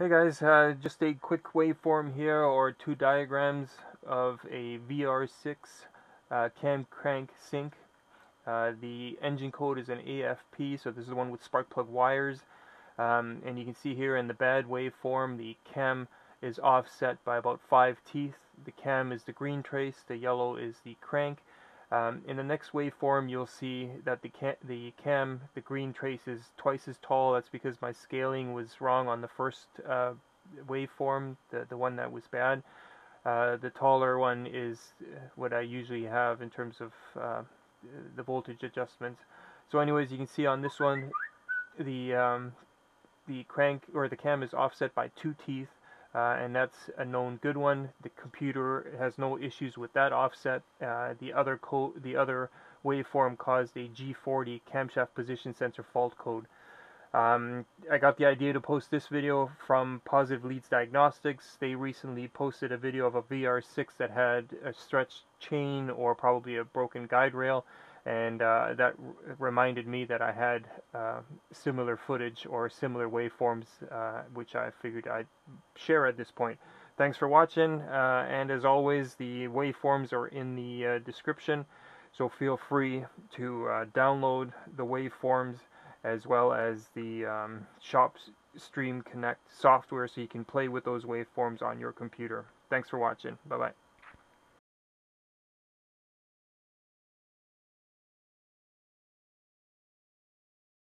Hey guys, just a quick waveform here, or two diagrams of a VR6 cam crank sync. The engine code is an AFP, so this is the one with spark plug wires. And you can see here in the bad waveform, the cam is offset by about 5 teeth. The cam is the green trace, the yellow is the crank. In the next waveform, you'll see that the green trace is twice as tall. That's because my scaling was wrong on the first waveform, the one that was bad. The taller one is what I usually have in terms of the voltage adjustments. So anyways, you can see on this one, the crank or the cam is offset by 2 teeth. And that's a known good one. The computer has no issues with that offset. The other waveform caused a G40 camshaft position sensor fault code. I got the idea to post this video from Positive Leads Diagnostics. They recently posted a video of a VR6 that had a stretched chain or probably a broken guide rail, and that reminded me that I had similar footage or similar waveforms, which I figured I'd share at this point. Thanks for watching, and as always, the waveforms are in the description, so feel free to download the waveforms as well as the Shop Stream Connect software so you can play with those waveforms on your computer. Thanks for watching. Bye-bye.